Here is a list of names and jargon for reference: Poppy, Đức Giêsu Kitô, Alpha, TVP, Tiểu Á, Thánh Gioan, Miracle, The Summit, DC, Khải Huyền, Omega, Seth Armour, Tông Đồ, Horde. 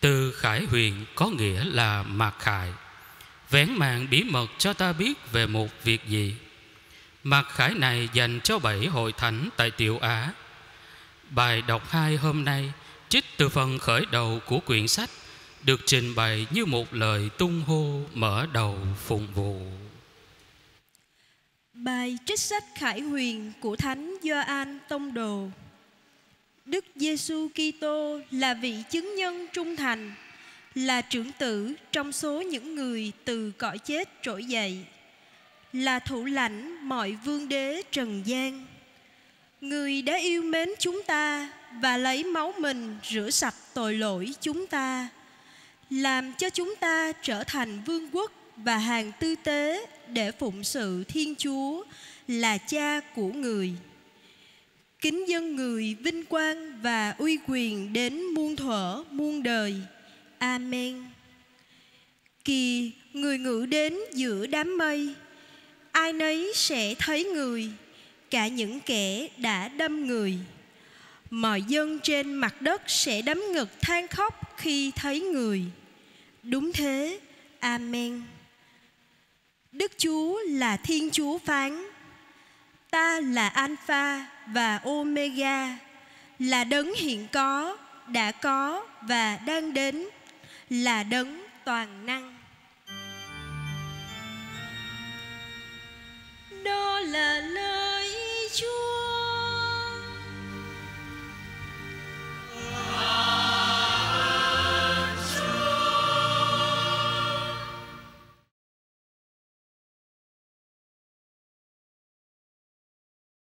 Từ Khải Huyền có nghĩa là mặc khải, vén màn bí mật cho ta biết về một việc gì. Mặc khải này dành cho 7 hội thánh tại Tiểu Á. Bài đọc 2 hôm nay trích từ phần khởi đầu của quyển sách, được trình bày như một lời tung hô mở đầu phụng vụ. Bài trích sách Khải Huyền của Thánh Gioan Tông Đồ. Đức Giêsu Kitô là vị chứng nhân trung thành, là trưởng tử trong số những người từ cõi chết trỗi dậy, là thủ lãnh mọi vương đế trần gian. Người đã yêu mến chúng ta và lấy máu mình rửa sạch tội lỗi chúng ta, làm cho chúng ta trở thành vương quốc và hàng tư tế để phụng sự Thiên Chúa là Cha của người. Kính dân người vinh quang và uy quyền đến muôn thuở muôn đời. Amen. Kỳ người ngự đến giữa đám mây, ai nấy sẽ thấy người, cả những kẻ đã đâm người. Mọi dân trên mặt đất sẽ đấm ngực than khóc khi thấy người. Đúng thế. Amen. Đức Chúa là Thiên Chúa phán: Ta là Alpha và Omega, là đấng hiện có, đã có và đang đến, là đấng toàn năng.